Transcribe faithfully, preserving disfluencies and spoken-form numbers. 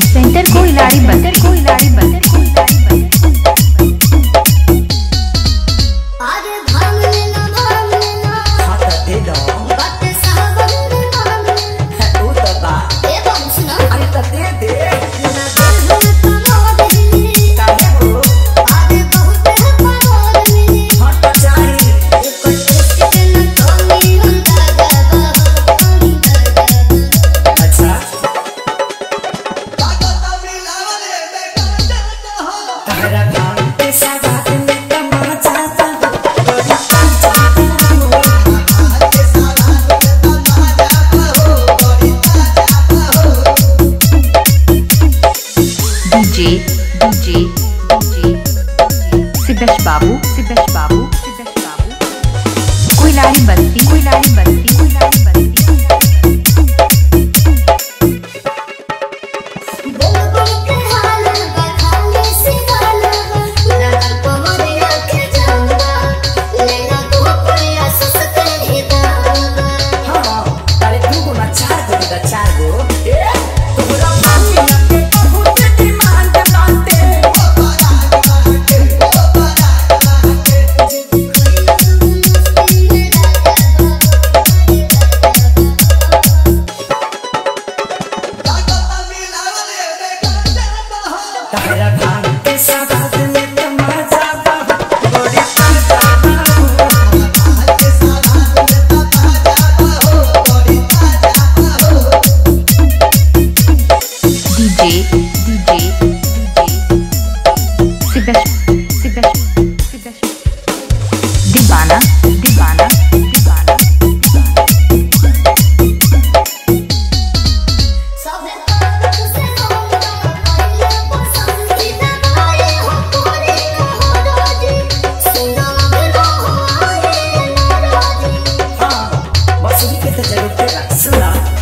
centre Koilari बंदर कोइलारी बंदर कोइलारी आगे भाग लेना भाग लेना हाथ दे दो बात साहब मांगो है तू तो बा ए बंस ना अरे तो दे दे ना भाग तो ना दे काहे हो आगे बहुत है परोल मिली हट जाई एक छोटे के न कमी होता बाबा कमी करता अच्छा DJ DJ DJ Sibesh Babu Sibesh Babu Sibesh Babu Koilari बस्ती कोइलारी बस्ती कोइलारी डीजे डीजे सिबेश सिबेश सिबेश दीवाना दीवाना दीवाना सब तक से बोलना पसंद की दवाई हो पूरी हो रोजी सुना बिना हो ये नाराजी हां बस भी के चलते सुना